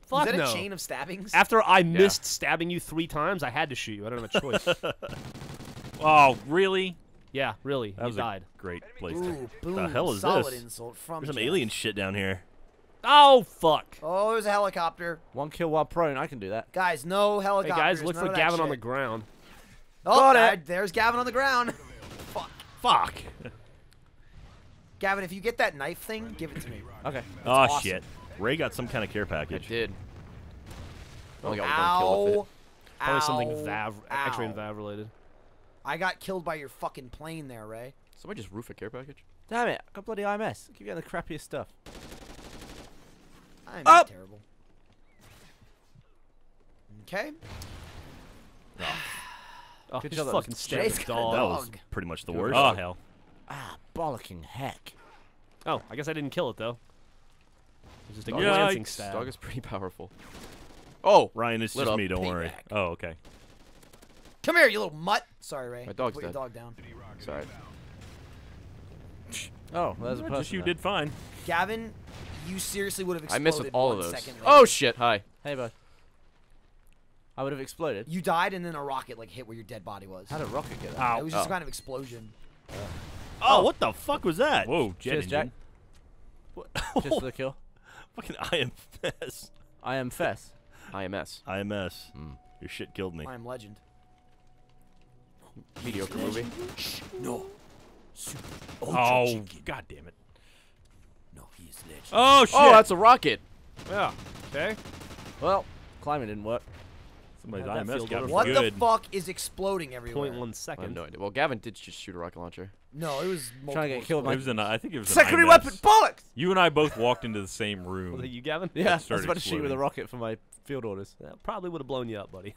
Fuck no. Is that a chain of stabbings? After I yeah. missed stabbing you three times, I had to shoot you. I don't have a choice. Oh, really? Yeah, really. That you was died. A great place. Ooh, boom, the hell is solid this? Insult from There's Jeff. some alien shit down here. Oh, fuck. Oh, there's a helicopter. One kill while prone. I can do that. Guys, no helicopters. Hey, guys, look None for Gavin shit. on the ground. Oh, Got there, it. There's Gavin on the ground. Fuck. Fuck. Gavin, if you get that knife thing, give it to me. Okay. That's oh, awesome. shit. Ray got some kind of care package. I did. I only got ow, one kill off it. Probably ow, something Vav, X-ray and Vav related. I got killed by your fucking plane there, Ray. Somebody just roof a care package? Damn it. I got bloody I M S. I keep getting the crappiest stuff. I'm oh. terrible. Okay. Oh, oh good job. Fucking stabbed the dog. That was pretty much the Dude, worst. Oh, hell. Ah, bollocking heck. Oh, I guess I didn't kill it, though. Just a glancing stab. Dog is pretty powerful. Oh, Ryan, it's just me. Don't worry. Back. Oh, okay. Come here, you little mutt. Sorry, Ray. My dog's Put dead. Your dog down. Sorry. Oh, well, that's a push. You did fine. Gavin, you seriously would have exploded. I missed with all of those. Oh shit! Hi. Hey, bud. I would have exploded. You died, and then a rocket like hit where your dead body was. How did a rocket get out? It was just oh. kind of explosion. Uh, oh, oh, what the fuck was that? Whoa, jet Cheers, Jack. What? Just for the kill. Fucking I M S. I M S. I M S. I M S. Mm. Your shit killed me. I am legend. Mediocre movie. No. Super oh, god damn it. No, he's legend. Oh shit! Oh, that's a rocket. Yeah. Okay. Well, climbing didn't work. Somebody's I M S got What good. the fuck is exploding everywhere? Point one second. I have no idea. Well, Gavin did just shoot a rocket launcher. No, it was trying to get killed. By it was an, I think it was secondary an weapon. Bollocks! You and I both walked into the same room. Was it you, Gavin? Yeah. I was about exploding. to shoot with a rocket for my field orders. That probably would have blown you up, buddy.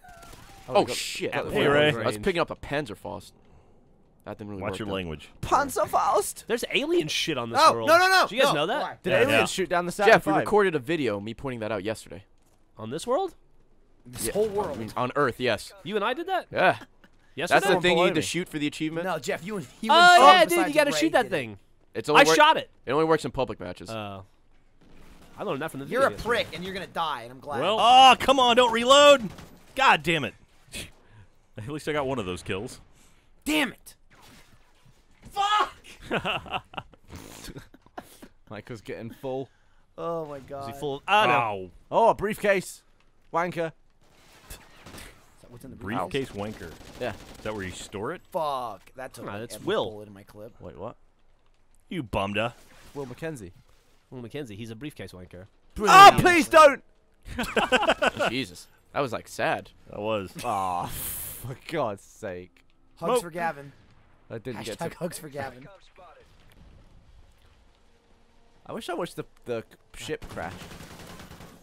Oh shit! That was hey, Ray. I was picking up a Panzerfaust. That didn't really Watch work your out. language. Panzerfaust. There's alien shit on this oh, world. No, no, no. Do you guys no. know that? Why? Did yeah, aliens yeah. shoot down the side? Jeff, we recorded a video me pointing that out yesterday. On this world? This yeah. whole world. I mean, on Earth, yes. You and I did that? Yeah. Yes. That's the thing you need to shoot for the achievement? No, Jeff, you and he was Oh, yeah, dude, you gotta shoot that thing. It's only I shot it. It only works in public matches. Uh, I learned that from the video. You're a prick, and you're gonna die, and I'm glad. Well, oh, come on, don't reload! God damn it. At least I got one of those kills. Damn it! Fuck! Michael's getting full. Oh, my God. Is he full? Oh, no. Oh, a briefcase. Wanker. What's in the briefcase? Briefcase wanker. Yeah. Is that where you store it? Fuck. That took oh, that's every Will. bullet in my clip. Wait, what? You bumda. Will McKenzie. Will McKenzie. He's a briefcase wanker. Brilliant. Oh, please don't! Jesus. That was, like, sad. That was. Aw, oh, for God's sake. Hugs Mo for Gavin. I didn't Hashtag get to hugs for Gavin. I wish I watched the, the ship crash.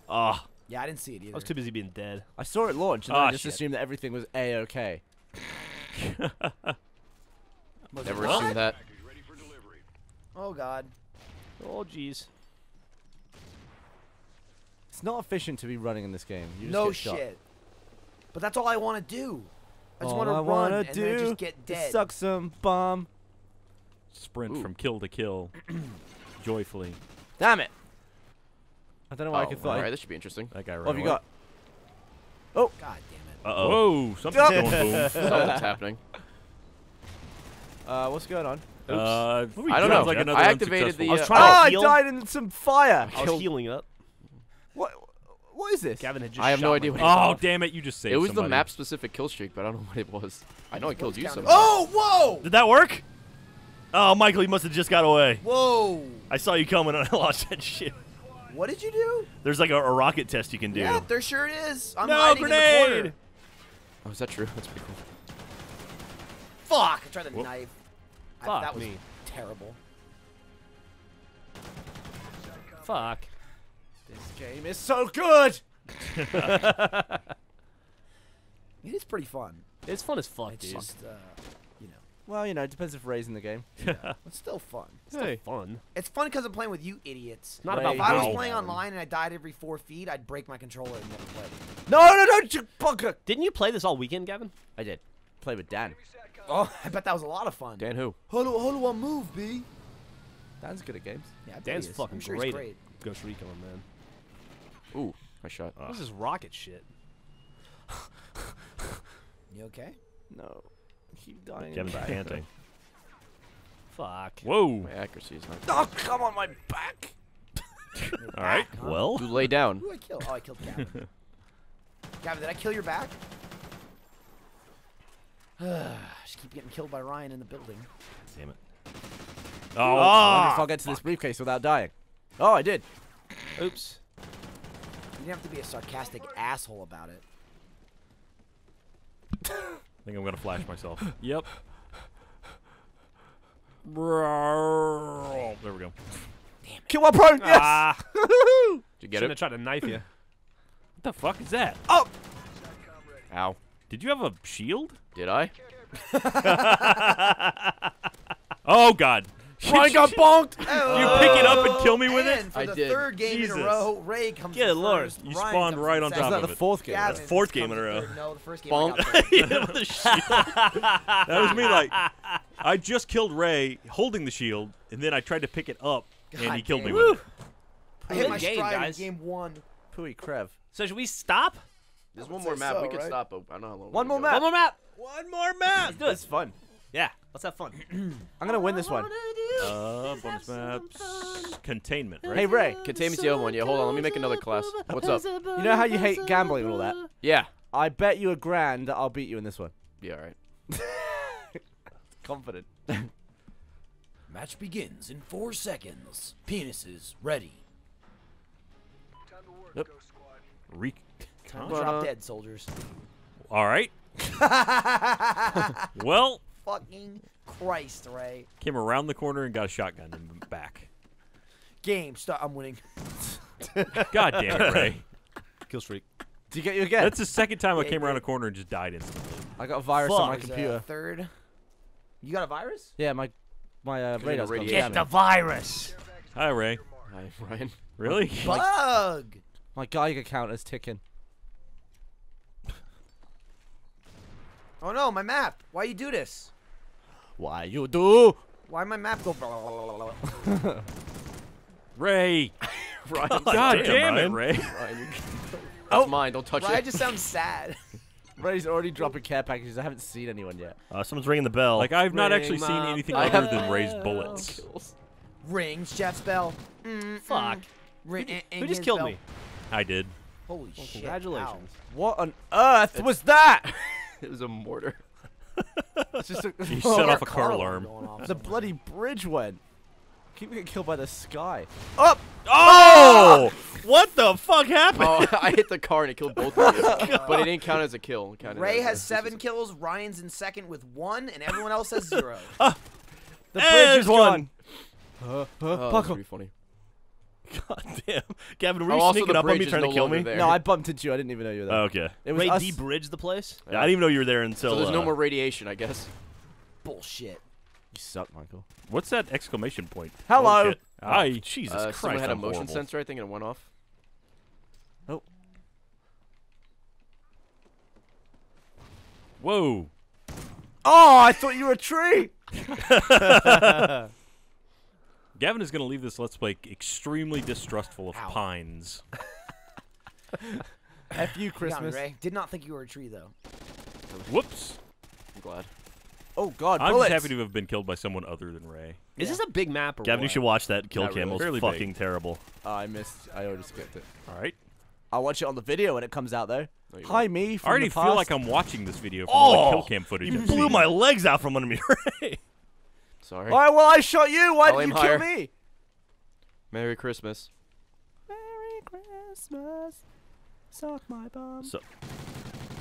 Ah. Oh. Yeah, I didn't see it either. I was too busy being dead. I saw it launch, and oh, then I just shit. assumed that everything was a-okay. Never what? assumed that. Oh, God. Oh, jeez. It's not efficient to be running in this game. You just no get shot. shit. But that's all I want to do. I just want to run and do then I just get dead. Suck some bomb. Sprint Ooh. from kill to kill. Joyfully. Damn it. I don't know why oh, I could thought. Alright, this should be interesting. That guy right What have you got? Oh! God damn it. Uh oh. Whoa! Something's going boom. Something's happening. Uh, what's going on? Oops. Uh, I don't know. Like I activated the. Uh, I was trying oh, to heal. I died in some fire! I was killed. healing up. What? What is this? Gavin had just I have shot no idea what it was. Oh, damn it. You just saved somebody. It was somebody. the map specific kill streak, but I don't know what it was. I know I killed you somehow. Oh, whoa! Did that work? Oh, Michael, you must have just got away. Whoa! I saw you coming and I lost that shit. What did you do? There's like a, a rocket test you can do. Yeah, there sure is. I'm no, hiding grenade. in the corner. Oh, is that true? That's pretty cool. Fuck! I tried the Whoop. knife. Fuck I, that was me. terrible. Fuck. This game is so good. It is pretty fun. It's fun as fuck, dude. Just, uh, you know. Well, you know, it depends if Ray's in the game. Yeah. It's still fun. It's still hey. fun. It's fun because I'm playing with you idiots. Not Ray, about. If I was no. playing online and I died every four feet, I'd break my controller and never play it. No, no, no, you fucker! Didn't you play this all weekend, Gavin? I did. Play with Dan. Oh, I bet that was a lot of fun. Dan who? How do, how do I move, B? Dan's good at games. Yeah, Dan's fucking sure great, great. Ghost Recon, man. Ooh, I shot. Uh. What's this rocket shit? You okay? No. I keep dying. Kevin's panting. Fuck. Whoa. My accuracy is not. Oh, come on, my back. All right. Huh? Well. You lay down. Who did I kill? Oh, I killed Gavin. Gavin, did I kill your back? Just keep getting killed by Ryan in the building. Damn it. Oh. oh I wonder if I'll get to fuck. this briefcase without dying. Oh, I did. Oops. You didn't have to be a sarcastic asshole about it. I think I'm gonna flash myself. Yep. Bro, there we go. Damn it. Kill my prone. Yes. Ah. Did you get Shouldn't it? Gonna try to knife you. What the fuck is that? Oh. Ow. Did you have a shield? Did I? Oh God. Well, I got bonked. Oh. You pick it up and kill me with it? And for I the did. third game Jesus. in a row, Ray comes Good Lord. You Ryan spawned right on top of it. That's not the fourth game. Yeah, that's the fourth game in a row. Third. No, the first game Bonk. I That was me, like, I just killed Ray holding the shield, and then I tried to pick it up, and God he killed dang. me Woo. with it. I hit my game, guys. Game one. Pooey crev. So should we stop? There's one more map. We can stop, but I don't know how long. One more map. One more map. One more map. Let's do it. It's fun. Yeah, let's have fun. I'm gonna win this one. Uh, bonus maps. Fun. Containment, right? Hey, Ray, Containment's the other one. Yeah, hold on, let me make another class. What's up? You know how you hate gambling and all that? Yeah. I bet you a grand that I'll beat you in this one. Yeah, alright. Confident. Match begins in four seconds. Penises ready. Time to work, yep. Ghost Squad. Re Time to drop dead, soldiers. Alright. Well. Fucking Christ, Ray. Came around the corner and got a shotgun in the back. Game start. I'm winning. God damn it, Ray. Kill streak. Did you get you again? That's the second time yeah, I came around a corner and just died instantly. I got a virus Fuck. on my computer. Uh, third. You got a virus? Yeah, my my uh, radar's gone. Get the virus. Hi, Ray. Hi, Ryan. Really? Bug. My Geiger count is ticking. Oh no, my map. Why you do this? Why you do? Why my map go blah, blah, blah, blah. Ray. Ryan, God, God damn, damn it, Ray. Ryan, you... That's oh. mine, don't touch Ryan it. Ryan just sounds sad. Ray's already dropping care packages. I haven't seen anyone yet. Uh, someone's ringing the bell. Like, I've Ring not actually seen anything bell. other than Ray's bullets. Ring Chef's bell. Mm, Fuck. Ring, who, who just, just killed bell? me? I did. Holy well, shit. Congratulations. Ow. What on earth it's... was that? It was a mortar. It's just a, you oh, set off a car, car alarm. The bloody bridge went. Keep getting killed by the sky. Up! Oh! oh! What the fuck happened? Oh, I hit the car and it killed both of us. But it didn't count as a kill. It counted Ray as has as seven a... kills. Ryan's in second with one, and everyone else has zero. uh, the bridge hey, is one. Uh, uh, oh, that's pretty funny. God damn. Gavin, were you oh, sneaking up on me trying no to kill me? There. No, I bumped into you. I didn't even know you were there. Oh, okay. It was Ray de-bridged the place? Yeah, I didn't even know you were there until... So there's uh, no more radiation, I guess. Bullshit. You suck, Michael. What's that exclamation point? Hello! Hi. Oh, Jesus uh, Christ, someone had a motion horrible. sensor, I think, and it went off. Oh. Whoa. Oh, I thought you were a tree! Gavin is going to leave this Let's Play extremely distrustful of Ow. pines. F you, Christmas. Ray. Did not think you were a tree, though. Whoops. I'm glad. Oh, God, I'm bullets. just happy to have been killed by someone other than Ray. Yeah. Is this a big map or Gavin, what? you should watch that kill Not cam. Really. It was fucking big. terrible. Uh, I missed. I already skipped it. All right. I'll watch it on the video when it comes out, though. No, Hi, me from I already the past. feel like I'm watching this video from oh, all the kill cam footage. You I've blew seen. my legs out from under me, Ray. Sorry. Why? Well, I shot you. Why did you higher. kill me? Merry Christmas. Merry Christmas. Suck my bum. So,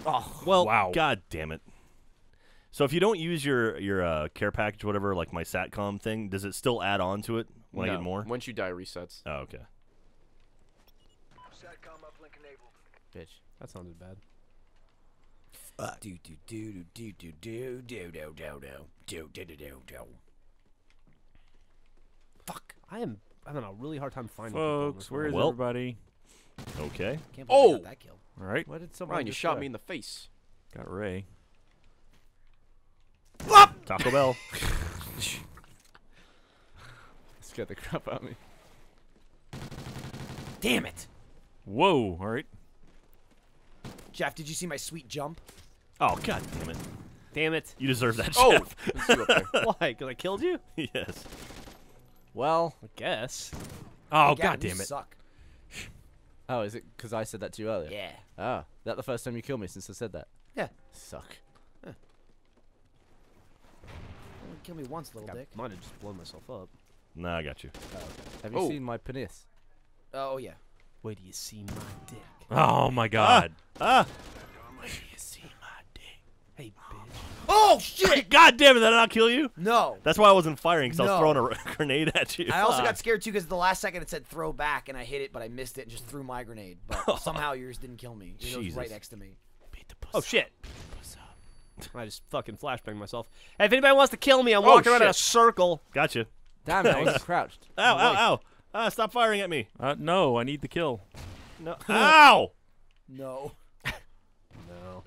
oh well. Wow. God damn it. So if you don't use your your uh, care package, whatever, like my satcom thing, does it still add on to it when no. I get more? Once you die, it resets. Oh, okay. Satcom uplink enabled. Bitch, that sounded bad. Uh, do do do do do do do do do do do do do do do. Fuck! I am having a really hard time finding. Folks, where is well. everybody? Okay. Can't oh! I got that kill. All right. Why did someone? Ryan, you shot there? me in the face. Got Ray. Plop! Taco Bell. Scared the crap out of me. Damn it! Whoa! All right. Jeff, did you see my sweet jump? Oh, God damn it. Damn it. You deserve that, oh. Jeff. Let's see up there. Why? Because I killed you? Yes. Well, I guess. Oh, God, God damn it. Suck. Oh, is it because I said that to you earlier? Yeah. Oh, is that the first time you killed me since I said that? Yeah. Suck. Huh. Only kill me once, little God, dick. I might have just blown myself up. Nah, I got you. Oh, okay. Have you oh. seen my penis? Oh, yeah. Where do you see my dick? Oh my God! Ah! ah. Where do you see my dick? Hey, bitch! Oh shit! God damn it! Did I not kill you? No. That's why I wasn't firing because no. I was throwing a grenade at you. I also ah. got scared too because at the last second it said throw back and I hit it, but I missed it and just threw my grenade. But somehow yours didn't kill me. It was right next to me. Beat the puss oh shit! Beat the puss up. I just fucking flashbang myself. Hey, if anybody wants to kill me, I'm oh, walking shit. around in a circle. Gotcha. Damn, I was crouched. Ow, ow, ow. Ah, stop firing at me. Uh, no, I need the kill. No. Ow! No. No.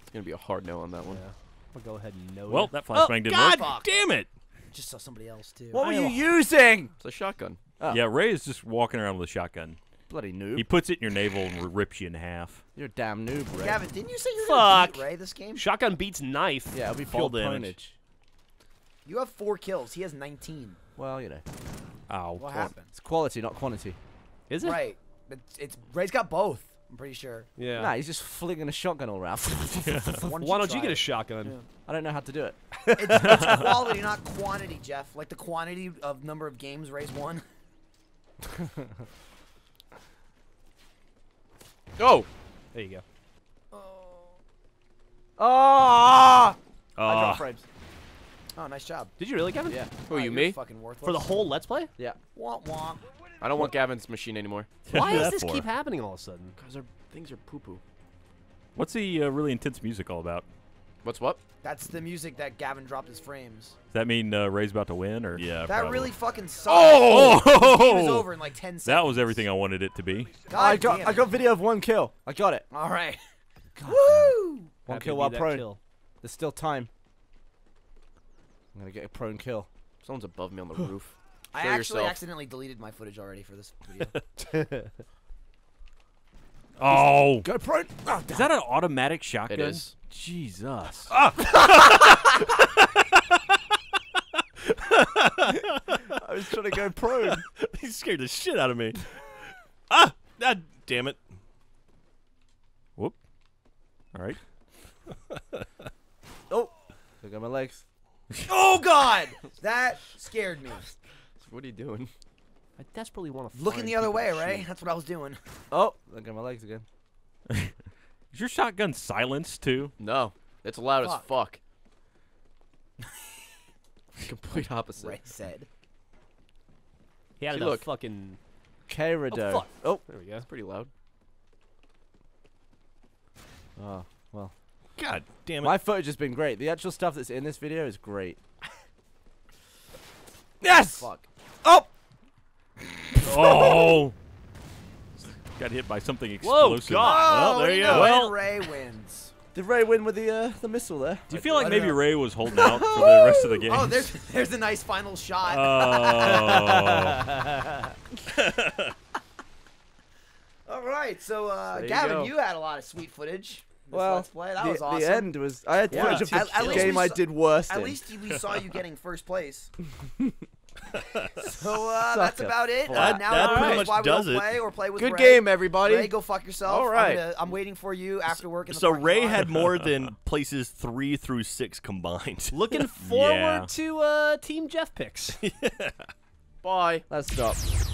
It's going to be a hard no on that one. Yeah. We'll go ahead and no. Well, it. that flashbang oh, didn't God work. God damn it! Just saw somebody else, too. What I were you using? It's a shotgun. Oh. Yeah, Ray is just walking around with a shotgun. Bloody noob. He puts it in your navel and rips you in half. You're a damn noob, Ray. Gavin, didn't you say you were going to beat Ray this game? Shotgun beats knife. Yeah, it'll be full damage. damage. You have four kills. He has nineteen. Well, you know. Ow. What happened? It's quality, not quantity. Is it? Right. It's, it's, Ray's got both, I'm pretty sure. Yeah. Nah, he's just flinging a shotgun all around. Yeah. Why, Why don't you get it? a shotgun? Yeah. I don't know how to do it. It's, it's quality, not quantity, Jeff. Like the quantity of number of games Ray's won. Oh! There you go. Oh! Oh! Uh. I dropped frames. Oh, nice job. Did you really, Gavin? Yeah. Who, oh, you, me? Fucking worthless. For the whole Let's Play? Yeah. Womp womp. I don't want Gavin's machine anymore. Why does this for? keep happening all of a sudden? Because our things are poo-poo. What's the uh, really intense music all about? What's what? That's the music that Gavin dropped his frames. Does that mean uh, Ray's about to win? Or yeah, that probably. really fucking sucks. Oh! It was over in like ten seconds. That was everything I wanted it to be. God I got, I got video of one kill. I got it. All right. God. Woo! One kill while prone. Kill. There's still time. I'm gonna get a prone kill. Someone's above me on the roof. Show I actually yourself. accidentally deleted my footage already for this video. Oh! Go prone! Oh, is that an automatic shotgun? It is. Jesus. Ah. I was trying to go prone. He scared the shit out of me. Ah! God damn it. Whoop. Alright. Oh! Look at my legs. Oh, God! That scared me. What are you doing? I desperately want to. Looking the other way, right? That's what I was doing. Oh, look at my legs again. Is your shotgun silenced too? No, it's loud as fuck. Complete opposite. Ray said. He had a fucking K-Rado. Oh, oh, there we go. It's pretty loud. Oh well. God damn it! My footage has been great. The actual stuff that's in this video is great. Yes. Fuck. Oh! Oh! Got hit by something explosive. Whoa, God. Oh, there you go. Well, Ray wins. Did Ray win with the uh, the missile there? Do you feel like maybe Ray was holding out for the rest of the game? Oh, there's there's a nice final shot. Oh. All right, so uh, Gavin, you, you had a lot of sweet footage. This well, Let's Play. That the, was awesome. The end was I had footage yeah. of the game I did worse. At in. least we saw you getting first place. So uh, that's about it. Uh, now that pretty much why does we don't play it. Or play with Good Ray. game, everybody. Ray, go fuck yourself. All right, I'm, gonna, I'm waiting for you after work. In the so Ray lot. had more than places three through six combined. Looking forward yeah. to uh, Team Jeff picks. Yeah. Bye. Let's stop.